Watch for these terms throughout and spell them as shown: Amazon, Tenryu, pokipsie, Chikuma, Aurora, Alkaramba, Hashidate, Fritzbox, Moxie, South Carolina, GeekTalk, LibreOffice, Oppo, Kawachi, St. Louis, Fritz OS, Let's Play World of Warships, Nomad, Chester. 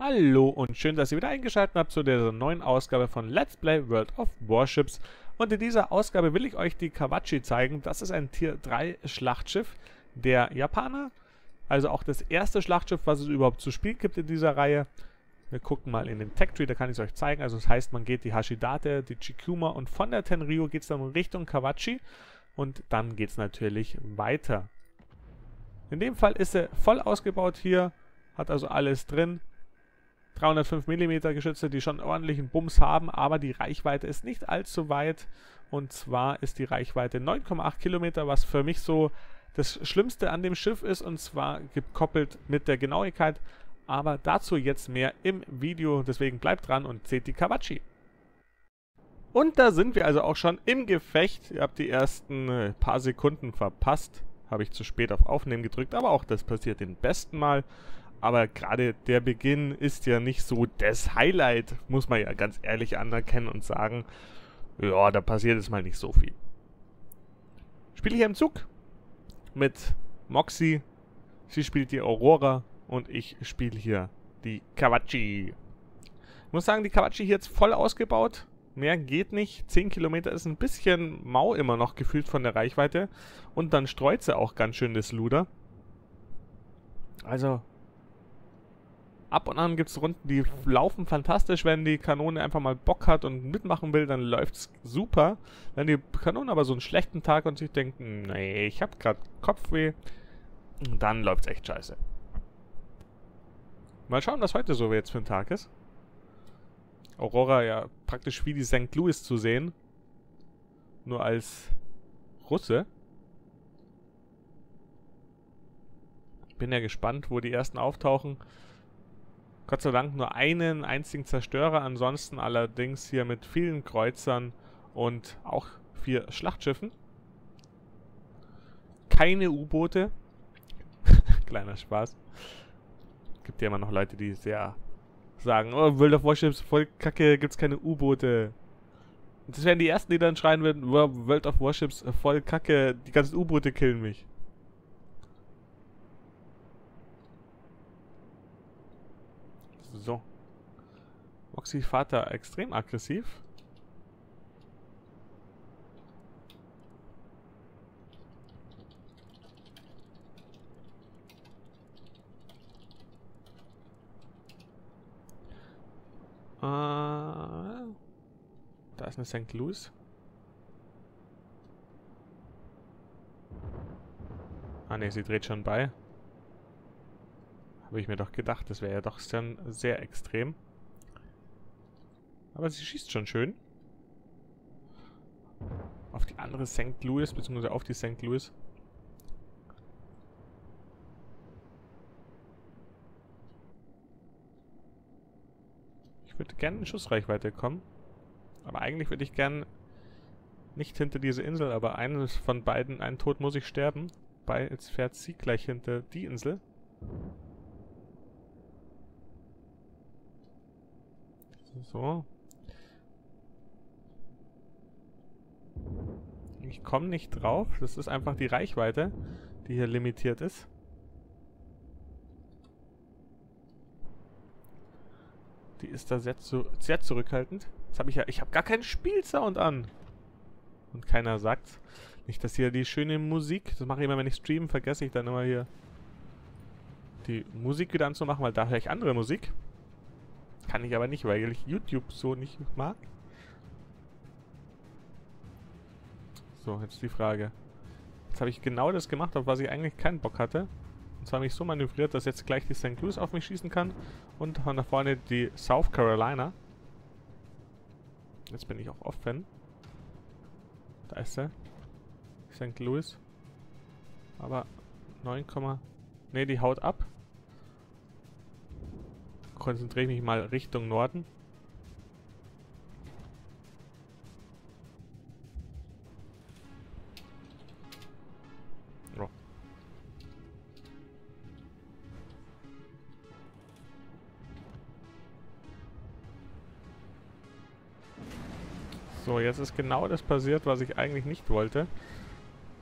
Hallo und schön, dass ihr wieder eingeschaltet habt zu dieser neuen Ausgabe von Let's Play World of Warships. Und in dieser Ausgabe will ich euch die Kawachi zeigen. Das ist ein Tier 3 Schlachtschiff der Japaner. Also auch das erste Schlachtschiff, was es überhaupt zu spielen gibt in dieser Reihe. Wir gucken mal in den Tech-Tree, da kann ich es euch zeigen. Also das heißt, man geht die Hashidate, die Chikuma und von der Tenryu geht es dann in Richtung Kawachi. Und dann geht es natürlich weiter. In dem Fall ist er voll ausgebaut hier, hat also alles drin. 305 mm Geschütze, die schon ordentlichen Bums haben, aber die Reichweite ist nicht allzu weit. Und zwar ist die Reichweite 9,8 Kilometer, was für mich so das Schlimmste an dem Schiff ist, und zwar gekoppelt mit der Genauigkeit. Aber dazu jetzt mehr im Video, deswegen bleibt dran und seht die Kawachi. Und da sind wir also auch schon im Gefecht. Ihr habt die ersten paar Sekunden verpasst, habe ich zu spät auf Aufnehmen gedrückt, aber auch das passiert den besten Mal. Aber gerade der Beginn ist ja nicht so das Highlight, muss man ja ganz ehrlich anerkennen und sagen, ja, da passiert jetzt mal nicht so viel. Spiele hier im Zug mit Moxie, sie spielt die Aurora und ich spiele hier die Kawachi. Ich muss sagen, die Kawachi hier jetzt voll ausgebaut, mehr geht nicht. 10 Kilometer ist ein bisschen mau immer noch gefühlt von der Reichweite und dann streut sie auch ganz schön das Luder. Also ab und an gibt es Runden, die laufen fantastisch. Wenn die Kanone einfach mal Bock hat und mitmachen will, dann läuft es super. Wenn die Kanone aber so einen schlechten Tag und sich denkt, nee, ich habe gerade Kopfweh, dann läuft es echt scheiße. Mal schauen, was heute so jetzt für ein Tag ist. Aurora ja praktisch wie die St. Louis zu sehen. Nur als Russe. Bin ja gespannt, wo die ersten auftauchen. Gott sei Dank nur einen einzigen Zerstörer, ansonsten allerdings hier mit vielen Kreuzern und auch 4 Schlachtschiffen. Keine U-Boote. Kleiner Spaß. Gibt ja immer noch Leute, die sehr sagen, oh, World of Warships, voll kacke, gibt's keine U-Boote. Das wären die ersten, die dann schreien würden, oh, World of Warships, voll kacke, die ganzen U-Boote killen mich. So. Moxie Vater extrem aggressiv. Da ist eine St. Louis. Ah ne, sie dreht schon bei. Habe ich mir doch gedacht, das wäre ja doch dann sehr extrem. Aber sie schießt schon schön. Auf die andere St. Louis, beziehungsweise auf die St. Louis. Ich würde gerne in Schussreichweite kommen. Aber eigentlich würde ich gerne nicht hinter diese Insel, aber eines von beiden, einen Tod muss ich sterben. Weil jetzt fährt sie gleich hinter die Insel. So. Ich komme nicht drauf. Das ist einfach die Reichweite, die hier limitiert ist. Die ist da sehr zurückhaltend. Jetzt habe ich ja. Ich habe gar keinen Spielsound an. Und keiner sagt's. Nicht, dass hier die schöne Musik. Das mache ich immer, wenn ich streame, vergesse ich dann immer hier die Musik wieder anzumachen, weil da höre ich andere Musik. Kann ich aber nicht, weil ich YouTube so nicht mag. So, jetzt die Frage. Jetzt habe ich genau das gemacht, auf was ich eigentlich keinen Bock hatte. Und zwar mich so manövriert, dass jetzt gleich die St. Louis auf mich schießen kann. Und von da vorne die South Carolina. Jetzt bin ich auch offen. Da ist sie. St. Louis. Aber 9, ne, die haut ab. Konzentriere ich mich mal Richtung Norden. Oh. So, jetzt ist genau das passiert, was ich eigentlich nicht wollte.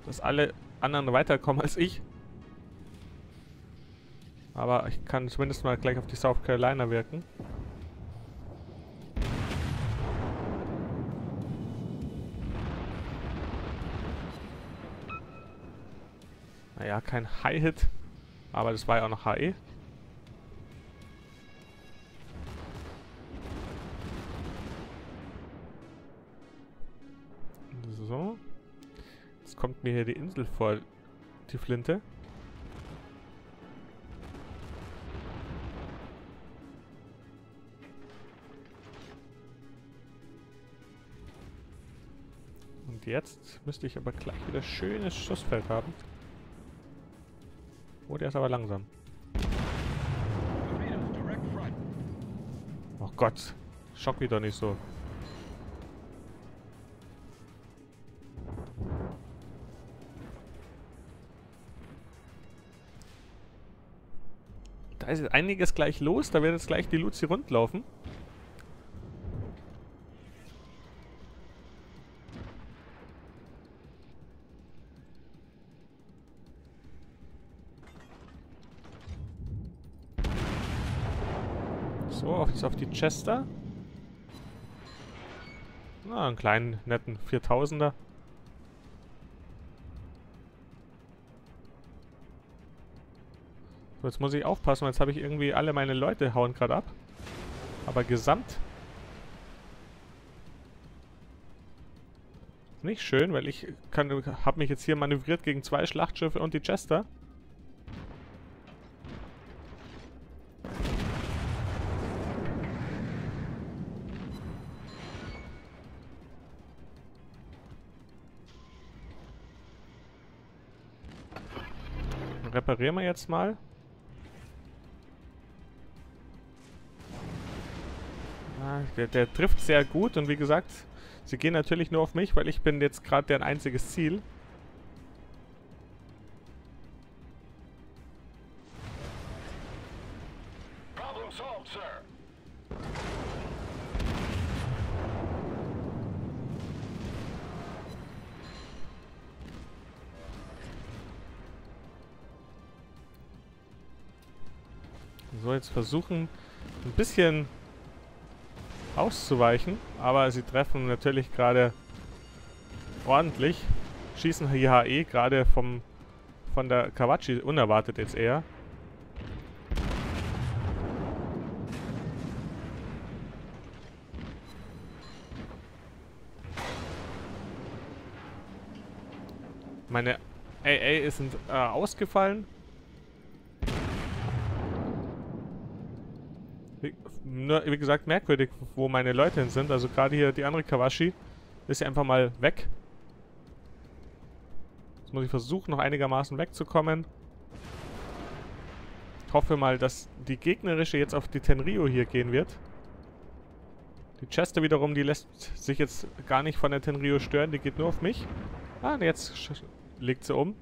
Dass alle anderen weiterkommen als ich. Aber ich kann zumindest mal gleich auf die South Carolina wirken. Naja, kein High-Hit. Aber das war ja auch noch HE. So. Jetzt kommt mir hier die Insel vor, die Flinte. Und jetzt müsste ich aber gleich wieder schönes Schussfeld haben. Oh, der ist aber langsam. Oh Gott, schock mich doch nicht so. Da ist jetzt einiges gleich los, da wird jetzt gleich die Luzi rundlaufen. So, jetzt auf die Chester. Na, einen kleinen, netten 4000er. So, jetzt muss ich aufpassen, weil jetzt habe ich irgendwie alle meine Leute hauen gerade ab. Aber gesamt ist nicht schön, weil ich habe mich jetzt hier manövriert gegen zwei Schlachtschiffe und die Chester. Reparieren wir jetzt mal. Ah, der trifft sehr gut und wie gesagt, sie gehen natürlich nur auf mich, weil ich bin jetzt gerade deren einziges Ziel. Problem solved, Sir. So, jetzt versuchen, ein bisschen auszuweichen, aber sie treffen natürlich gerade ordentlich, schießen hier HE gerade von der Kawachi unerwartet jetzt eher. Meine AA sind ausgefallen. Wie gesagt, merkwürdig, wo meine Leute hin sind. Also gerade hier die andere Kawachi ist ja einfach mal weg. Jetzt muss ich versuchen, noch einigermaßen wegzukommen. Ich hoffe mal, dass die gegnerische jetzt auf die Tenryu hier gehen wird. Die Chester wiederum, die lässt sich jetzt gar nicht von der Tenryu stören. Die geht nur auf mich. Ah, und jetzt legt sie um.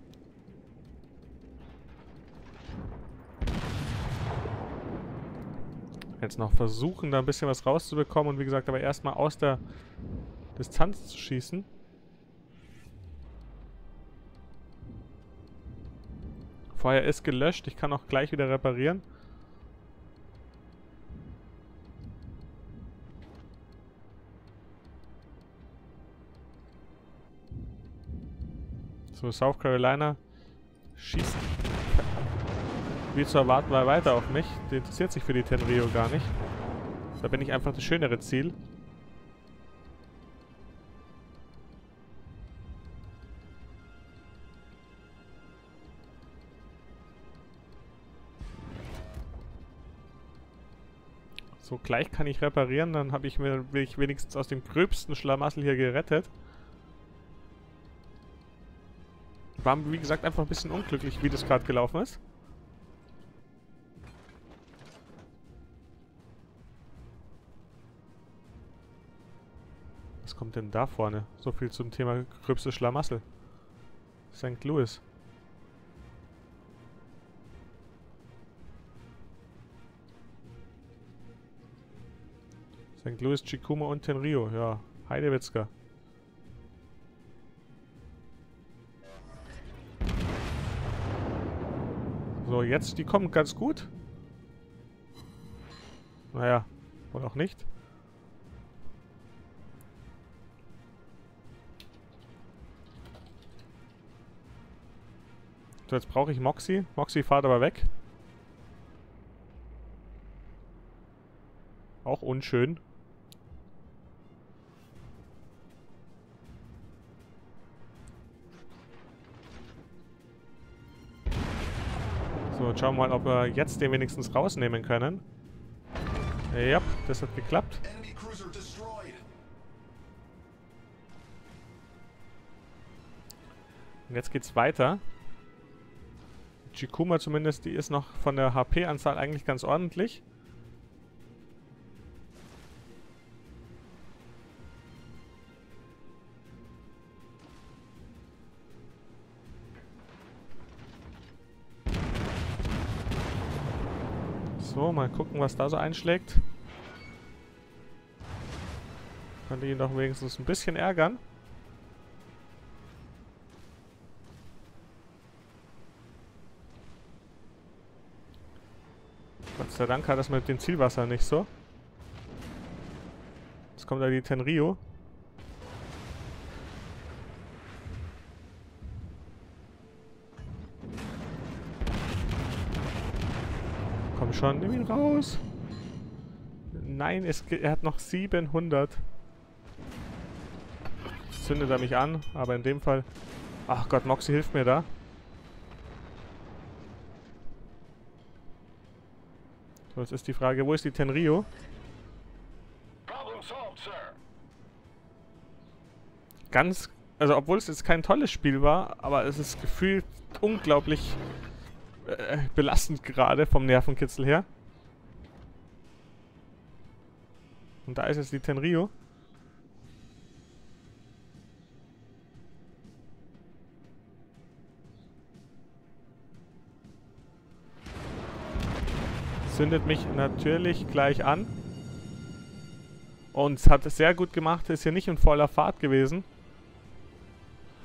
Jetzt noch versuchen, da ein bisschen was rauszubekommen und wie gesagt, aber erstmal aus der Distanz zu schießen. Feuer ist gelöscht, ich kann auch gleich wieder reparieren. So, South Carolina schießt. Wie zu erwarten war weiter auf mich. Die interessiert sich für die Tenryu gar nicht. Da bin ich einfach das schönere Ziel. So, gleich kann ich reparieren, dann habe ich mir wenigstens aus dem gröbsten Schlamassel hier gerettet. War, wie gesagt, einfach ein bisschen unglücklich, wie das gerade gelaufen ist. Was kommt denn da vorne? So viel zum Thema gröbste Schlamassel. St. Louis. St. Louis, Chikuma und Tenryu. Ja, Heidewitzka. So, So, jetzt, die kommen ganz gut. Naja, wohl auch nicht. So, jetzt brauche ich Moxie. Moxie fährt aber weg. Auch unschön. So, jetzt schauen wir mal, ob wir jetzt den wenigstens rausnehmen können. Ja, das hat geklappt. Und jetzt geht's weiter. Chikuma zumindest, die ist noch von der HP-Anzahl eigentlich ganz ordentlich. So, mal gucken, was da so einschlägt. Könnte ihn doch wenigstens ein bisschen ärgern. Gott sei Dank hat das mit dem Zielwasser nicht so. Jetzt kommt da die Tenryu. Komm schon, nimm ihn raus. Nein, er hat noch 700. Jetzt zündet er mich an, aber in dem Fall... Ach Gott, Moxie hilft mir da. So, jetzt ist die Frage, wo ist die Tenryu? Ganz... Also, obwohl es jetzt kein tolles Spiel war, aber es ist gefühlt unglaublich... belastend gerade vom Nervenkitzel her. Und da ist jetzt die Tenryu. Zündet mich natürlich gleich an. Und hat es sehr gut gemacht, ist hier nicht in voller Fahrt gewesen.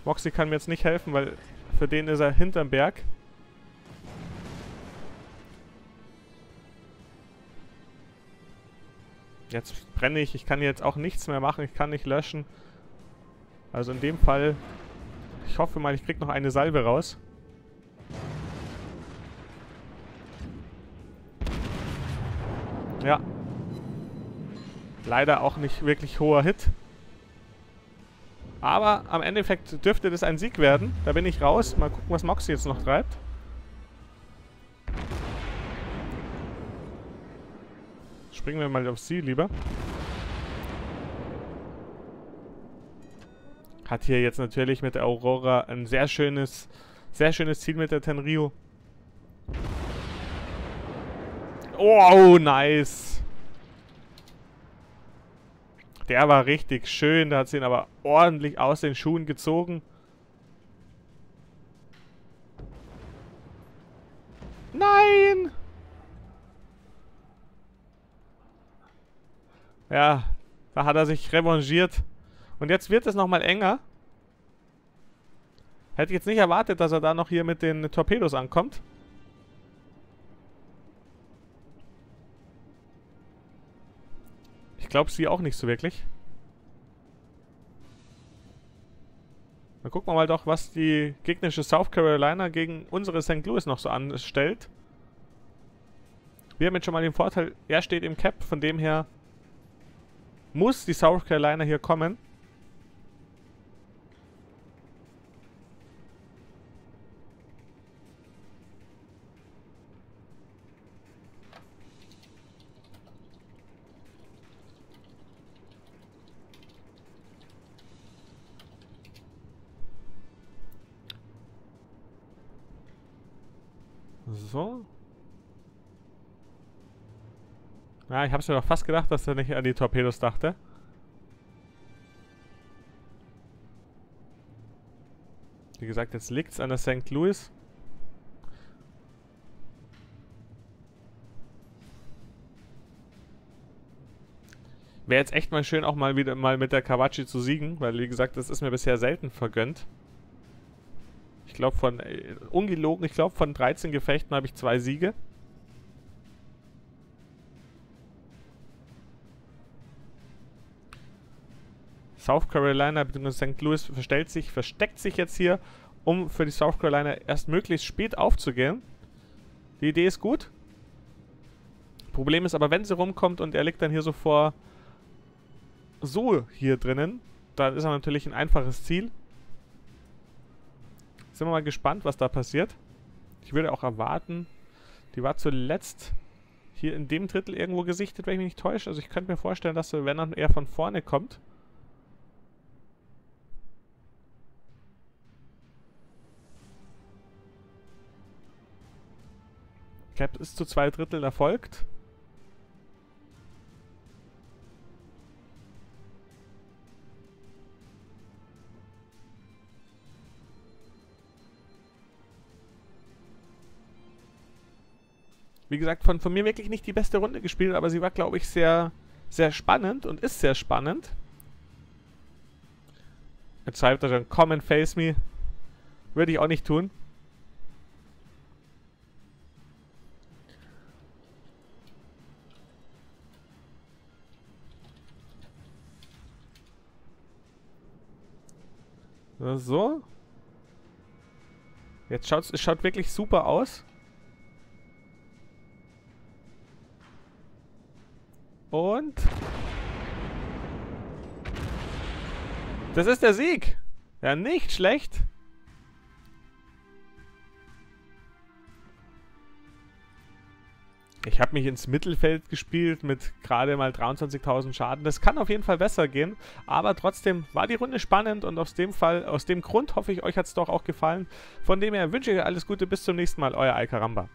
Moxie kann mir jetzt nicht helfen, weil für den ist er hinterm Berg. Jetzt brenne ich, ich kann jetzt auch nichts mehr machen, ich kann nicht löschen. Also in dem Fall, ich hoffe mal, ich krieg noch eine Salve raus. Ja. Leider auch nicht wirklich hoher Hit. Aber am Endeffekt dürfte das ein Sieg werden. Da bin ich raus. Mal gucken, was Moxie jetzt noch treibt. Springen wir mal auf sie lieber. Hat hier jetzt natürlich mit der Aurora ein sehr schönes Ziel mit der Tenryu. Oh, nice. Der war richtig schön. Da hat sie ihn aber ordentlich aus den Schuhen gezogen. Nein! Ja, da hat er sich revanchiert. Und jetzt wird es nochmal enger. Hätte jetzt nicht erwartet, dass er da noch hier mit den Torpedos ankommt. Ich glaube sie auch nicht so wirklich. Dann gucken wir mal doch, was die gegnerische South Carolina gegen unsere St. Louis noch so anstellt. Wir haben jetzt schon mal den Vorteil, er steht im Cap, von dem her... Muss die South Carolina hier kommen? So. Ja, ich hab's mir doch fast gedacht, dass er nicht an die Torpedos dachte. Wie gesagt, jetzt liegt's an der St. Louis. Wäre jetzt echt mal schön, auch mal wieder mit der Kawachi zu siegen, weil wie gesagt, das ist mir bisher selten vergönnt. Ich glaube von, ungelogen, ich glaube von 13 Gefechten habe ich 2 Siege. South Carolina bzw. St. Louis versteckt sich jetzt hier, um für die South Carolina erst möglichst spät aufzugehen. Die Idee ist gut. Problem ist aber, wenn sie rumkommt und er liegt dann hier so vor, so hier drinnen, dann ist er natürlich ein einfaches Ziel. Sind wir mal gespannt, was da passiert. Ich würde auch erwarten, die war zuletzt hier in dem Drittel irgendwo gesichtet, wenn ich mich nicht täusche. Also ich könnte mir vorstellen, dass sie, wenn dann eher von vorne kommt. Cap ist zu 2 Dritteln erfolgt. Wie gesagt, von mir wirklich nicht die beste Runde gespielt, aber sie war, glaube ich, sehr, sehr spannend und ist sehr spannend. Jetzt schreibt er schon, come and face me. Würde ich auch nicht tun. So. Jetzt schaut wirklich super aus. Und das ist der Sieg. Ja, nicht schlecht. Ich habe mich ins Mittelfeld gespielt mit gerade mal 23.000 Schaden. Das kann auf jeden Fall besser gehen, aber trotzdem war die Runde spannend und aus dem Grund hoffe ich, euch hat es doch auch gefallen. Von dem her wünsche ich euch alles Gute, bis zum nächsten Mal, euer Alkaramba.